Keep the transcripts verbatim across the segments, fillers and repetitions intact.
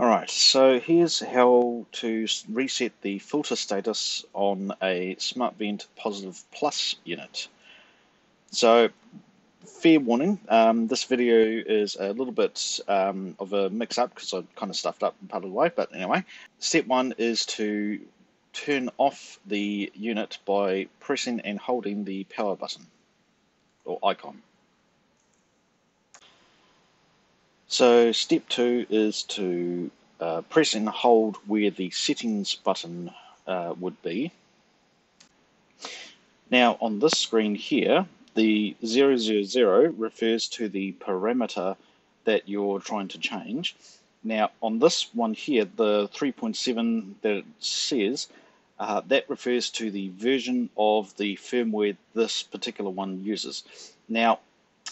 Alright, so here's how to reset the filter status on a SmartVent Positive Plus unit. So, fair warning, um, this video is a little bit um, of a mix-up because I kind of stuffed up part of the way, but anyway. Step one is to turn off the unit by pressing and holding the power button, or icon. So step two is to uh, press and hold where the settings button uh, would be. Now on this screen here, the zero zero zero refers to the parameter that you're trying to change. Now on this one here, the three point seven that it says, uh, that refers to the version of the firmware this particular one uses. Now,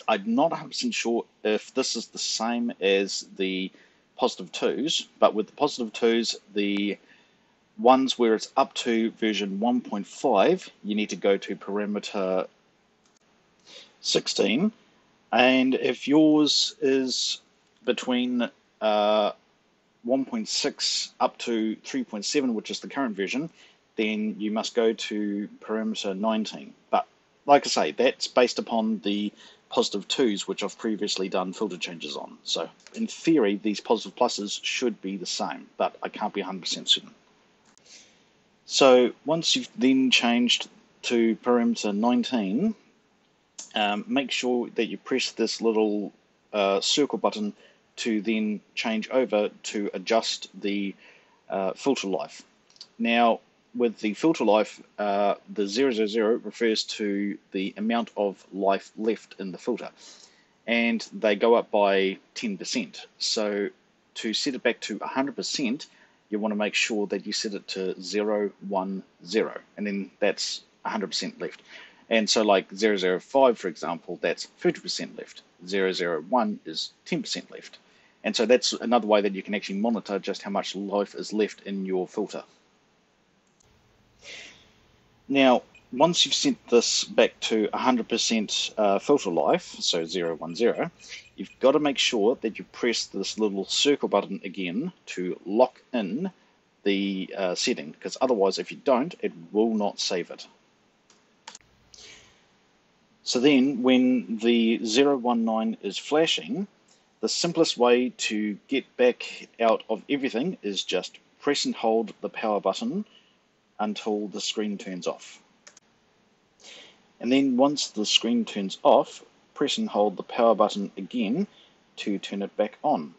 I'm not one hundred percent sure if this is the same as the Positive twos, but with the Positive twos, the ones where it's up to version one point five, you need to go to parameter sixteen, and if yours is between uh, one point six up to three point seven, which is the current version, then you must go to parameter nineteen. But like I say, that's based upon the Positive twos, which I've previously done filter changes on. So in theory, these Positive Pluses should be the same, but I can't be one hundred percent certain. So once you've then changed to parameter nineteen, um, make sure that you press this little uh, circle button to then change over to adjust the uh, filter life. Now, with the filter life, uh, the zero zero zero refers to the amount of life left in the filter, and they go up by ten percent. So to set it back to one hundred percent, you want to make sure that you set it to zero one zero, and then that's one hundred percent left. And so like zero zero five, for example, that's thirty percent left. zero zero one is ten percent left. And so that's another way that you can actually monitor just how much life is left in your filter. Now, once you've sent this back to one hundred percent uh, filter life, so zero one zero, you've got to make sure that you press this little circle button again to lock in the uh, setting, because otherwise, if you don't, it will not save it. So then, when the zero one nine is flashing, the simplest way to get back out of everything is just press and hold the power button until the screen turns off. And then once the screen turns off, press and hold the power button again to turn it back on.